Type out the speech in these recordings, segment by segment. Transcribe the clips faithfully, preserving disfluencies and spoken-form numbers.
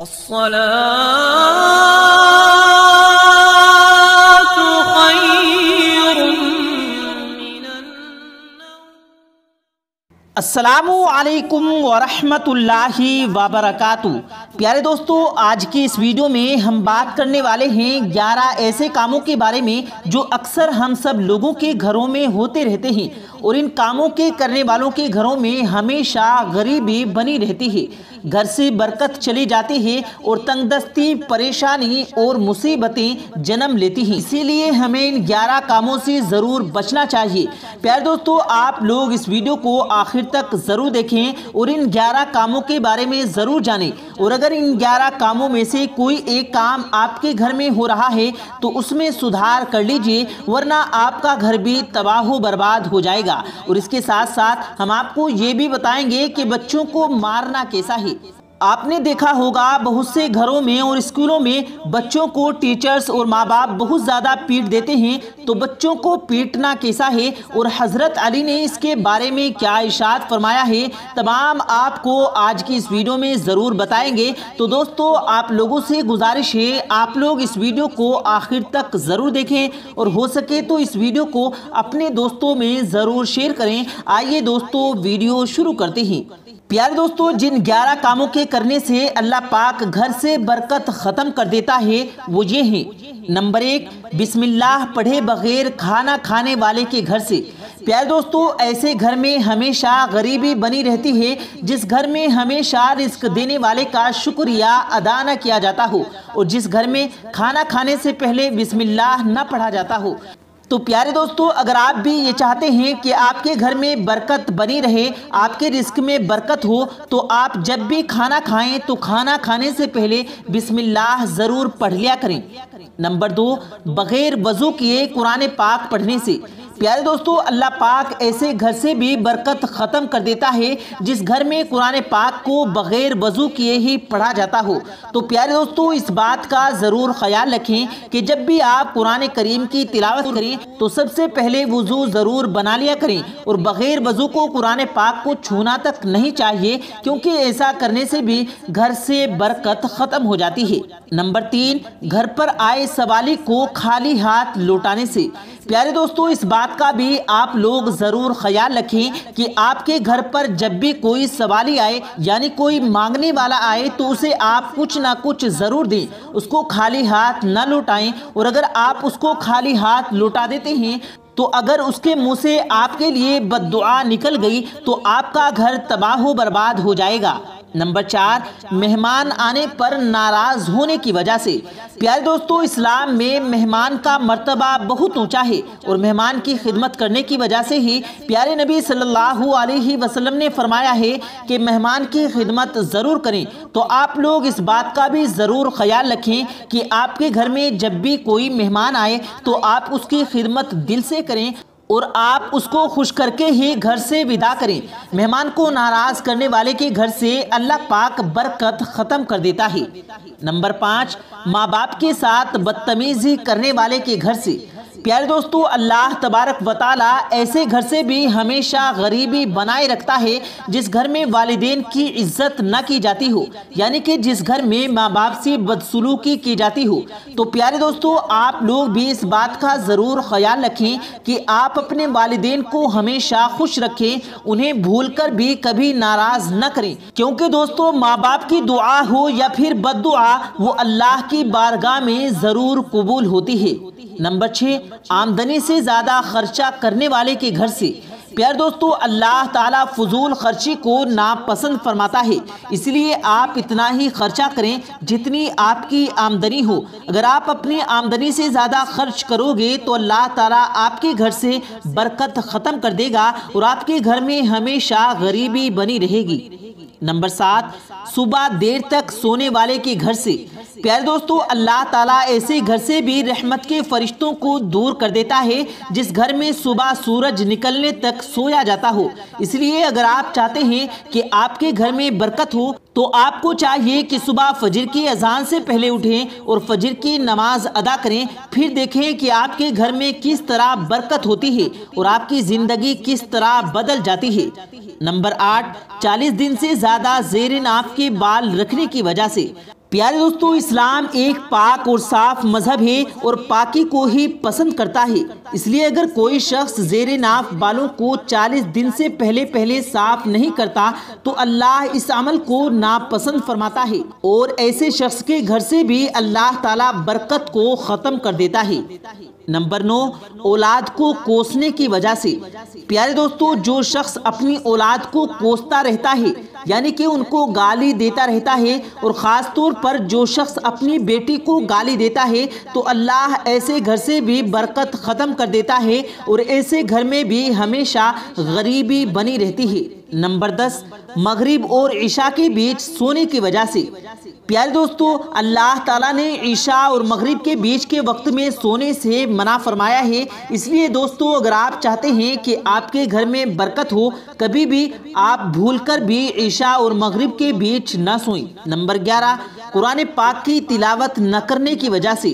अस्सलामुअलैकुम वरहमतुल्लाहि वबरकातु। प्यारे दोस्तों, आज की इस वीडियो में हम बात करने वाले हैं ग्यारह ऐसे कामों के बारे में जो अक्सर हम सब लोगों के घरों में होते रहते हैं और इन कामों के करने वालों के घरों में हमेशा गरीबी बनी रहती है, घर से बरकत चली जाती है और तंगदस्ती, परेशानी और मुसीबतें जन्म लेती हैं। इसीलिए हमें इन ग्यारह कामों से ज़रूर बचना चाहिए। प्यारे दोस्तों, आप लोग इस वीडियो को आखिर तक ज़रूर देखें और इन ग्यारह कामों के बारे में ज़रूर जानें। और अगर इन ग्यारह कामों में से कोई एक काम आपके घर में हो रहा है तो उसमें सुधार कर लीजिए, वरना आपका घर भी तबाह बर्बाद हो जाएगा। और इसके साथ साथ हम आपको ये भी बताएंगे कि बच्चों को मारना कैसा है। आपने देखा होगा बहुत से घरों में और स्कूलों में बच्चों को टीचर्स और माँ बाप बहुत ज़्यादा पीट देते हैं, तो बच्चों को पीटना कैसा है और हज़रत अली ने इसके बारे में क्या इरशाद फरमाया है, तमाम आपको आज की इस वीडियो में ज़रूर बताएंगे। तो दोस्तों, आप लोगों से गुजारिश है आप लोग इस वीडियो को आखिर तक ज़रूर देखें और हो सके तो इस वीडियो को अपने दोस्तों में ज़रूर शेयर करें। आइए दोस्तों, वीडियो शुरू करते हैं। प्यारे दोस्तों, जिन ग्यारह कामों के करने से अल्लाह पाक घर से बरकत ख़त्म कर देता है वो ये हैं। नंबर एक, बिस्मिल्लाह पढ़े बगैर खाना खाने वाले के घर से। प्यारे दोस्तों, ऐसे घर में हमेशा गरीबी बनी रहती है, जिस घर में हमेशा रिस्क देने वाले का शुक्रिया अदा न किया जाता हो और जिस घर में खाना खाने से पहले बिस्मिल्लाह न पढ़ा जाता हो। तो प्यारे दोस्तों, अगर आप भी ये चाहते हैं कि आपके घर में बरकत बनी रहे, आपके रिस्क में बरकत हो, तो आप जब भी खाना खाएं तो खाना खाने से पहले बिस्मिल्लाह ज़रूर पढ़ लिया करें। नंबर दो, बग़ैर वज़ू किए कुरान पाक पढ़ने से। प्यारे दोस्तों, अल्लाह पाक ऐसे घर से भी बरकत ख़त्म कर देता है जिस घर में कुरान पाक को बग़ैर वज़ू किए ही पढ़ा जाता हो। तो प्यारे दोस्तों, इस बात का ज़रूर ख्याल रखें कि जब भी आप कुरान करीम की तिलावत करें तो सबसे पहले वज़ू ज़रूर बना लिया करें और बग़ैर वज़ू को कुरान पाक को छूना तक नहीं चाहिए, क्योंकि ऐसा करने से भी घर से बरकत ख़त्म हो जाती है। नंबर तीन, घर पर आए सवाली को खाली हाथ लौटाने से। प्यारे दोस्तों, इस बात का भी आप लोग ज़रूर ख्याल रखें कि आपके घर पर जब भी कोई सवाली आए, यानी कोई मांगने वाला आए, तो उसे आप कुछ ना कुछ ज़रूर दें, उसको खाली हाथ ना लौटाएं। और अगर आप उसको खाली हाथ लौटा देते हैं तो अगर उसके मुंह से आपके लिए बद्दुआ निकल गई तो आपका घर तबाह बर्बाद हो जाएगा। नंबर चार, मेहमान आने पर नाराज़ होने की वजह से। प्यारे दोस्तों, इस्लाम में मेहमान का मर्तबा बहुत ऊंचा है और मेहमान की खिदमत करने की वजह से ही प्यारे नबी सल्लल्लाहु अलैहि वसल्लम ने फरमाया है कि मेहमान की खिदमत ज़रूर करें। तो आप लोग इस बात का भी ज़रूर ख्याल रखें कि आपके घर में जब भी कोई मेहमान आए तो आप उसकी खिदमत दिल से करें और आप उसको खुश करके ही घर से विदा करें। मेहमान को नाराज़ करने वाले के घर से अल्लाह पाक बरकत ख़त्म कर देता है। नंबर पाँच, माँ बाप के साथ बदतमीज़ी करने वाले के घर से। प्यारे दोस्तों, अल्लाह तबारक व तआला ऐसे घर से भी हमेशा गरीबी बनाए रखता है जिस घर में वालिदैन की इज्जत ना की जाती हो, यानी कि जिस घर में माँ बाप से बदसलूकी की जाती हो। तो प्यारे दोस्तों, आप लोग भी इस बात का ज़रूर ख्याल रखें कि आप अपने वालिदैन को हमेशा खुश रखें, उन्हें भूलकर भी कभी नाराज़ न करें, क्योंकि दोस्तों माँ बाप की दुआ हो या फिर बद्दुआ, वो अल्लाह की बारगाह में ज़रूर कबूल होती है। नंबर छः, आमदनी से ज़्यादा खर्चा करने वाले के घर से। प्यारे दोस्तों, अल्लाह ताला फजूल खर्ची को नापसंद फरमाता है, इसलिए आप इतना ही खर्चा करें जितनी आपकी आमदनी हो। अगर आप अपनी आमदनी से ज़्यादा खर्च करोगे तो अल्लाह ताला आपके घर से बरकत ख़त्म कर देगा और आपके घर में हमेशा गरीबी बनी रहेगी। नंबर सात, सुबह देर तक सोने वाले के घर से। प्यारे दोस्तों, अल्लाह ताला ऐसे घर से भी रहमत के फरिश्तों को दूर कर देता है जिस घर में सुबह सूरज निकलने तक सोया जाता हो। इसलिए अगर आप चाहते हैं कि आपके घर में बरकत हो तो आपको चाहिए कि सुबह फजर की अजान से पहले उठें और फजर की नमाज अदा करें, फिर देखें कि आपके घर में किस तरह बरकत होती है और आपकी ज़िंदगी किस तरह बदल जाती है। नंबर आठ, चालीस दिन से ज़्यादा ज़ेर नाफ़ के बाल रखने की वजह से। प्यारे दोस्तों, इस्लाम एक पाक और साफ मजहब है और पाकी को ही पसंद करता है। इसलिए अगर कोई शख्स जेरे नाफ बालों को चालीस दिन से पहले पहले साफ नहीं करता तो अल्लाह इस अमल को नापसंद फरमाता है और ऐसे शख्स के घर से भी अल्लाह ताला बरकत को ख़त्म कर देता है। नंबर नौ, औलाद को कोसने की वजह से। प्यारे दोस्तों, जो शख्स अपनी औलाद को कोसता रहता है यानी कि उनको गाली देता रहता है और ख़ास तौर पर जो शख्स अपनी बेटी को गाली देता है तो अल्लाह ऐसे घर से भी बरकत ख़त्म कर देता है और ऐसे घर में भी हमेशा गरीबी बनी रहती है। नंबर दस, मगरिब और ईशा के बीच सोने की वजह से। प्यारे दोस्तों, अल्लाह ताला ने ईशा और मगरिब के बीच के वक्त में सोने से मना फरमाया है। इसलिए दोस्तों, अगर आप चाहते हैं कि आपके घर में बरकत हो, कभी भी आप भूलकर भी ईशा और मगरिब के बीच ना सोएं। नंबर ग्यारह, कुरान पाक की तिलावत न करने की वजह से।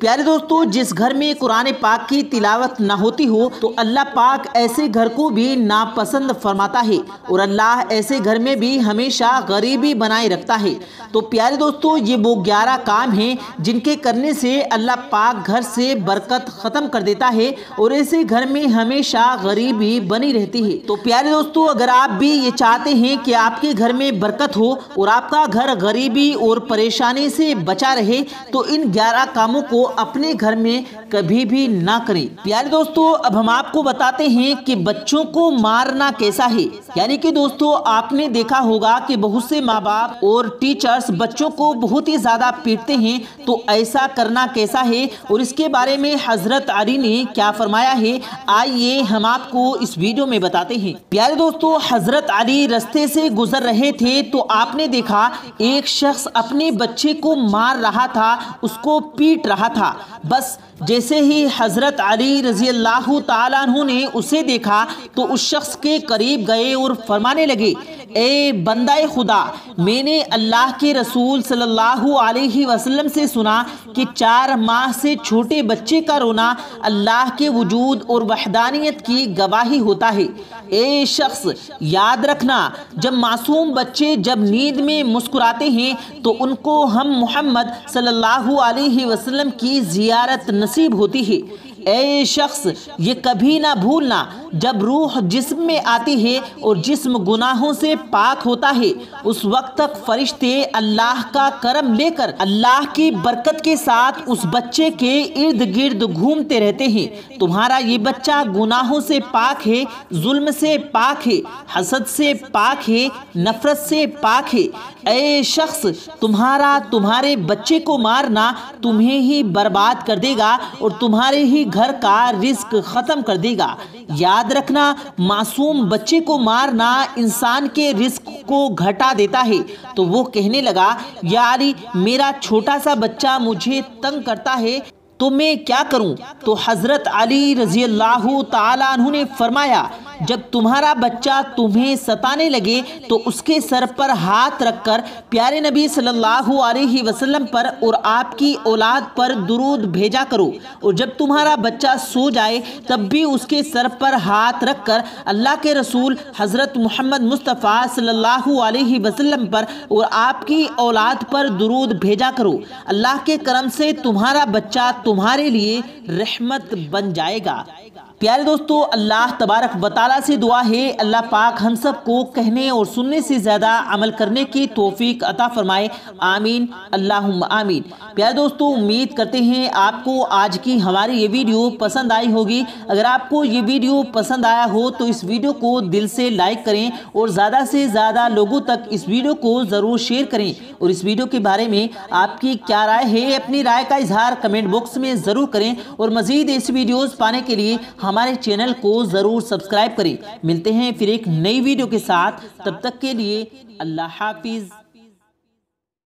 प्यारे दोस्तों, जिस घर में कुरान पाक की तिलावत न होती हो तो अल्लाह पाक ऐसे घर को भी नापसंद फरमाता है और अल्लाह ऐसे घर में भी हमेशा गरीबी बनाए रखता है। तो प्यारे दोस्तों, ये वो ग्यारह काम हैं जिनके करने से अल्लाह पाक घर से बरकत ख़त्म कर देता है और ऐसे घर में हमेशा गरीबी बनी रहती है। तो प्यारे दोस्तों, अगर आप भी ये चाहते हैं कि आपके घर में बरकत हो और आपका घर गरीबी और परेशानी से बचा रहे तो इन ग्यारह कामों को अपने घर में कभी भी ना करें। प्यारे दोस्तों, अब हम आपको बताते हैं कि बच्चों को मारना कैसा है। यानी कि दोस्तों, आपने देखा होगा कि बहुत से माँ बाप और टीचर्स बच्चों को बहुत ही ज़्यादा पीटते हैं, तो ऐसा करना कैसा है और इसके बारे में हज़रत अली ने क्या फरमाया है, आइए हम आपको इस वीडियो में बताते हैं। प्यारे दोस्तों, हज़रत अली रास्ते से गुजर रहे थे तो आपने देखा एक शख्स अपने बच्चे को मार रहा था, उसको पीट रहा था। बस जैसे ही हज़रत अली रज़ी अल्लाह ताला अन्हु ने उसे देखा तो उस शख्स के करीब गए और फरमाने लगे, ए बंदाए खुदा, मैंने अल्लाह के रसूल सल्लल्लाहु अलैहि वसल्लम से सुना कि चार माह से छोटे बच्चे का रोना अल्लाह के वजूद और वहदानियत की गवाही होता है। ए शख्स, याद रखना, जब मासूम बच्चे जब नींद में मुस्कुराते हैं तो उनको हम मोहम्मद सल्लल्लाहु अलैहि वसल्लम की ज़ियारत नसीब होती है। ए शख्स, ये कभी ना भूलना, जब रूह जिस्म में आती है और जिस्म गुनाहों से पाक होता है, उस वक्त तक फरिश्ते अल्लाह का करम लेकर अल्लाह की बरकत के साथ उस बच्चे के इर्द गिर्द घूमते रहते हैं। तुम्हारा ये बच्चा गुनाहों से पाक है, जुल्म से पाक है, हसद से पाक है, नफरत से पाक है। ए शख्स, तुम्हारा तुम्हारे बच्चे को मारना तुम्हें ही बर्बाद कर देगा और तुम्हारे ही घर का रिस्क ख़त्म कर देगा। याद रखना, मासूम बच्चे को मारना इंसान के रिस्क को घटा देता है। तो वो कहने लगा, यार मेरा छोटा सा बच्चा मुझे तंग करता है, तो मैं क्या करूं? तो हज़रत अली रज़ी अल्लाहु ताला अन्हु ने फरमाया, जब तुम्हारा बच्चा तुम्हें सताने लगे तो उसके सर पर हाथ रखकर प्यारे नबी सल्लल्लाहु अलैहि वसल्लम पर और आपकी औलाद पर दुरूद भेजा करो, और जब तुम्हारा बच्चा सो जाए तब भी उसके सर पर हाथ रखकर अल्लाह के रसूल हज़रत मोहम्मद मुस्तफ़ा सल्लल्लाहु अलैहि वसल्लम पर और आपकी औलाद पर दुरूद भेजा करो। अल्लाह के करम से तुम्हारा बच्चा तुम्हारे लिए रहमत बन जाएगा। प्यारे दोस्तों, अल्लाह तबारक व तआला से दुआ है, अल्लाह पाक हम सब को कहने और सुनने से ज़्यादा अमल करने की तौफीक अता फरमाए। आमीन, अल्लाहुम्मा आमीन। प्यारे दोस्तों, उम्मीद करते हैं आपको आज की हमारी ये वीडियो पसंद आई होगी। अगर आपको ये वीडियो पसंद आया हो तो इस वीडियो को दिल से लाइक करें और ज़्यादा से ज़्यादा लोगों तक इस वीडियो को ज़रूर शेयर करें। और इस वीडियो के बारे में आपकी क्या राय है, अपनी राय का इजहार कमेंट बॉक्स में ज़रूर करें और मज़ीद ऐसी वीडियोज़ पाने के लिए हमारे चैनल को ज़रूर सब्सक्राइब करें। मिलते हैं फिर एक नई वीडियो के साथ, तब तक के लिए अल्लाह हाफिज़।